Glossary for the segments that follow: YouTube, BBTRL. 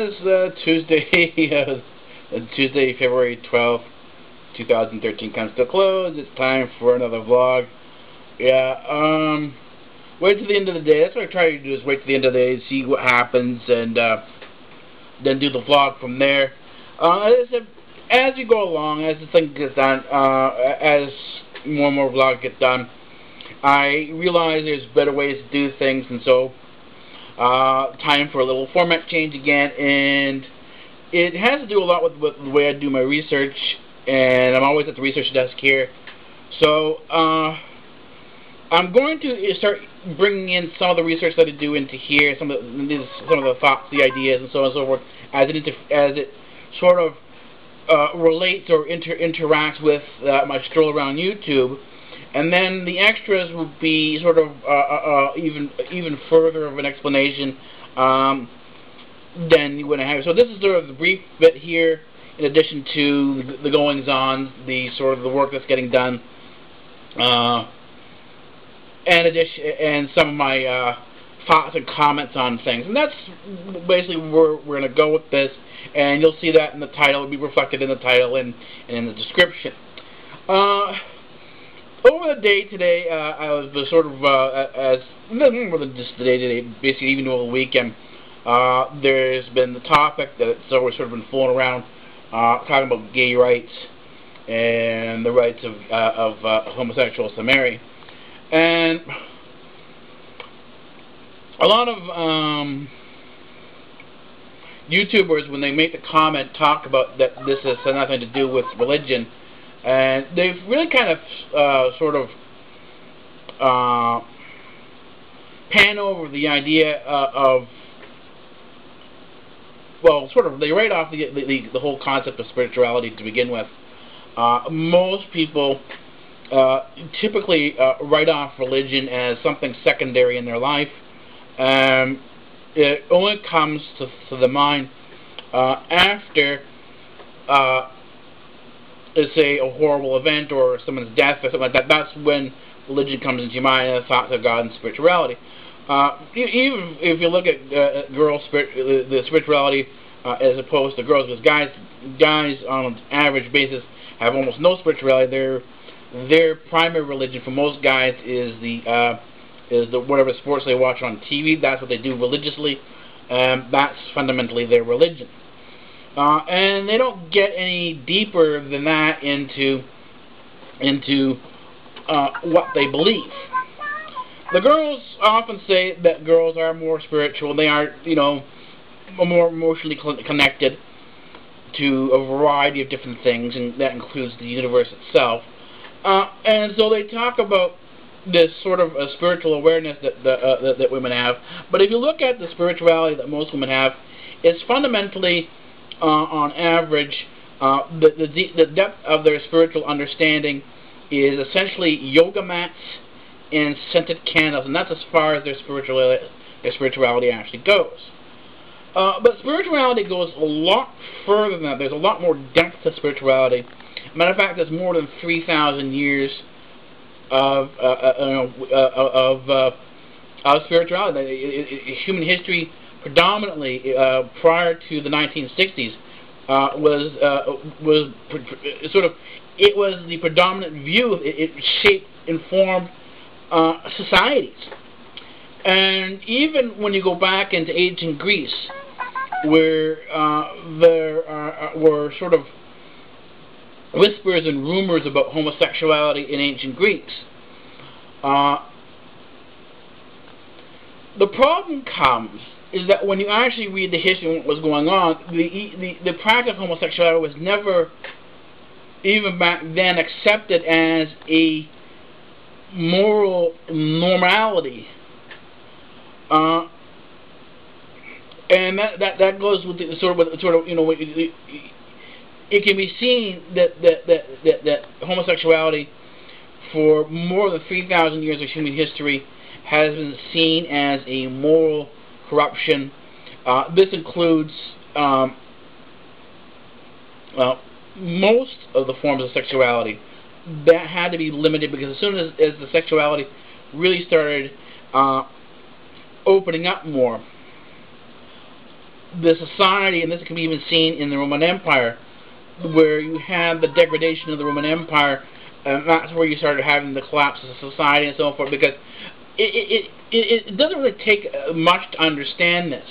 is Tuesday, February 12th, 2013 comes to a close. It's time for another vlog. Yeah, wait till the end of the day. That's what I try to do, is wait till the end of the day, see what happens, and then do the vlog from there. As you go along, as the thing gets done, as more and more vlogs get done, I realize there's better ways to do things, and so time for a little format change again, and it has to do a lot with the way I do my research, and I'm always at the research desk here. So I'm going to start bringing in some of the research that I do into here, some of the thoughts, the ideas, and so on and so forth, as it sort of relates or interacts with my stroll around YouTube. And then the extras will be sort of even further of an explanation than you would have. So this is sort of the brief bit here, in addition to the goings-on, the sort of the work that's getting done, and some of my thoughts and comments on things. And that's basically where we're going to go with this. And you'll see that in the title. It'll be reflected in the title and in the description. Over the day today, I was sort of, as more than just the day today, basically even over the weekend, there's been the topic that's always sort of been flown around, talking about gay rights and the rights of homosexuals to marry. And a lot of YouTubers, when they make the comment, talk about that this has nothing to do with religion. And they've really kind of pan over the idea of, well, sort of, they write off the whole concept of spirituality to begin with. Most people typically write off religion as something secondary in their life. It only comes to the mind after let's say a horrible event or someone's death or something like that. That's when religion comes into your mind, and the thoughts of God and spirituality. Even if you look at the spirituality as opposed to girls, because guys on an average basis have almost no spirituality. Their primary religion for most guys is the whatever sports they watch on TV. That's what they do religiously. That's fundamentally their religion. And they don't get any deeper than that into what they believe. The girls often say that girls are more spiritual. They are, you know, more emotionally connected to a variety of different things, and that includes the universe itself. And so they talk about this sort of a spiritual awareness that women have. But if you look at the spirituality that most women have, it's fundamentally on average, the depth of their spiritual understanding is essentially yoga mats and scented candles, and that's as far as their spirituality actually goes. But spirituality goes a lot further than that. There's a lot more depth to spirituality. Matter of fact, there's more than 3,000 years of spirituality. Human history, predominantly prior to the 1960s, was the predominant view. It shaped, informed societies. And even when you go back into ancient Greece, where there were sort of whispers and rumors about homosexuality in ancient Greece, the problem comes is that when you actually read the history and what was going on, the practice of homosexuality was never, even back then, accepted as a moral normality. And that goes with the, sort of you know, it can be seen that homosexuality, for more than 3,000 years of human history, has been seen as a moral corruption. This includes most of the forms of sexuality. That had to be limited, because as soon as the sexuality really started opening up more, the society, and this can be even seen in the Roman Empire, where you have the degradation of the Roman Empire, and that's where you started having the collapse of society and so forth, because it doesn't really take much to understand this.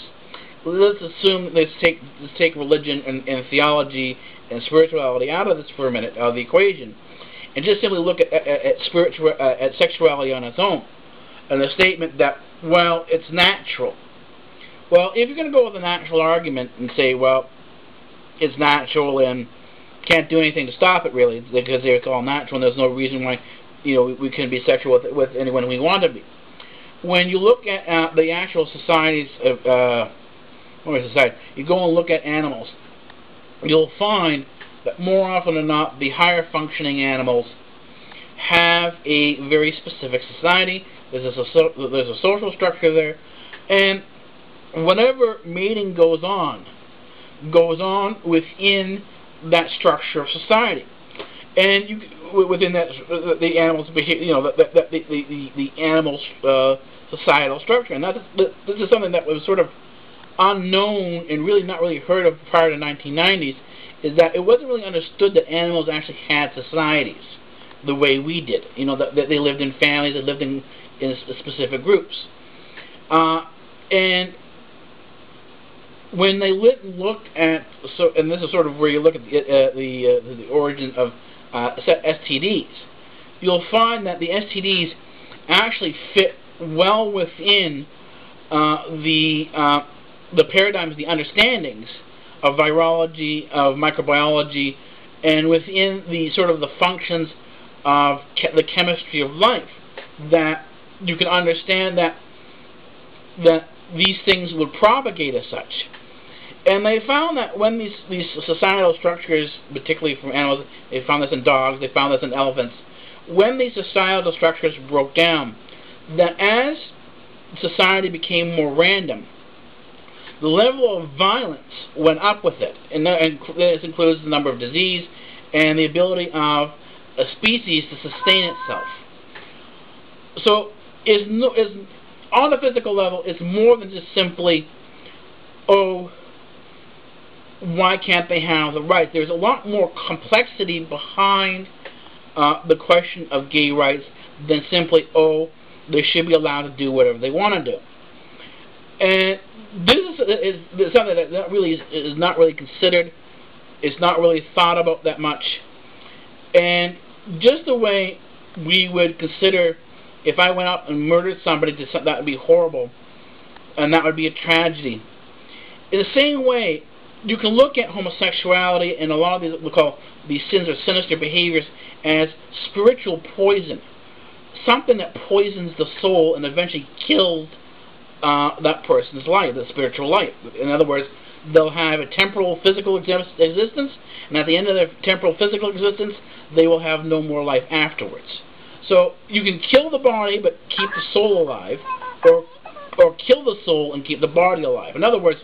Let's assume, let's take religion and theology and spirituality out of this for a minute, out of the equation, and just simply look at sexuality on its own, and the statement that, well, it's natural. Well, if you're going to go with a natural argument and say, well, it's natural and can't do anything to stop it, really, because it's all natural and there's no reason why, you know, we can be sexual with anyone we want to be. When you look at the actual societies of, you go and look at animals, you'll find that more often than not, the higher functioning animals have a very specific society. There's a social structure there, and whatever mating goes on within that structure of society, and within that the animals' behavior, you know, the animals' societal structure, and this is something that was sort of unknown and really not really heard of prior to the 1990s, is that it wasn't really understood that animals actually had societies the way we did. You know, that they lived in families, they lived in specific groups, and when they looked at, so, and this is sort of where you look at the origin of STDs, you'll find that the STDs actually fit well within the paradigms, the understandings of virology, of microbiology, and within the sort of the functions of the chemistry of life, that you can understand that these things would propagate as such. And they found that when these societal structures, particularly from animals, they found this in dogs, they found this in elephants, when these societal structures broke down, that as society became more random, the level of violence went up with it, and this includes the number of disease and the ability of a species to sustain itself. So, on a physical level, it's more than just simply, oh, why can't they have the rights? There's a lot more complexity behind the question of gay rights than simply, oh, they should be allowed to do whatever they want to do. And this is something that really is not really considered. It's not really thought about that much. And just the way we would consider, if I went out and murdered somebody, that would be horrible, and that would be a tragedy. In the same way, you can look at homosexuality and a lot of these, we call these sins or sinister behaviors, as spiritual poison, something that poisons the soul and eventually kills that person's life, the spiritual life. In other words, they'll have a temporal physical existence, and at the end of their temporal physical existence, they will have no more life afterwards. So you can kill the body but keep the soul alive, or kill the soul and keep the body alive. In other words,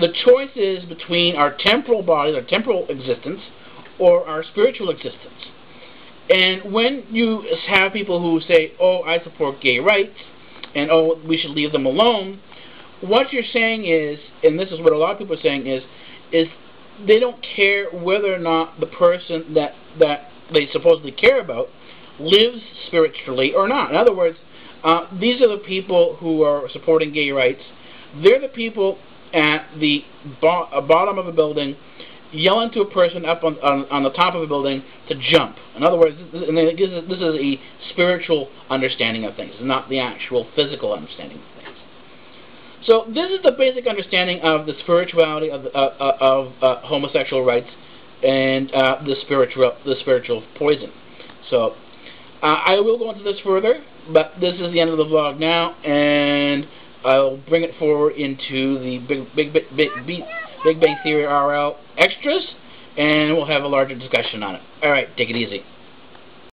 the choice is between our temporal body, our temporal existence, or our spiritual existence. And when you have people who say, oh, I support gay rights, and oh, we should leave them alone, what you're saying is, and this is what a lot of people are saying, is they don't care whether or not the person that they supposedly care about lives spiritually or not. In other words, these are the people who are supporting gay rights. They're the people at the bottom of a building yelling to a person up on the top of a building to jump. In other words, this is a spiritual understanding of things, not the actual physical understanding of things. So this is the basic understanding of the spirituality of homosexual rights and the spiritual poison. So I will go into this further, but this is the end of the vlog now, and I'll bring it forward into the Big Bang Theory RL extras, and we'll have a larger discussion on it. All right, take it easy.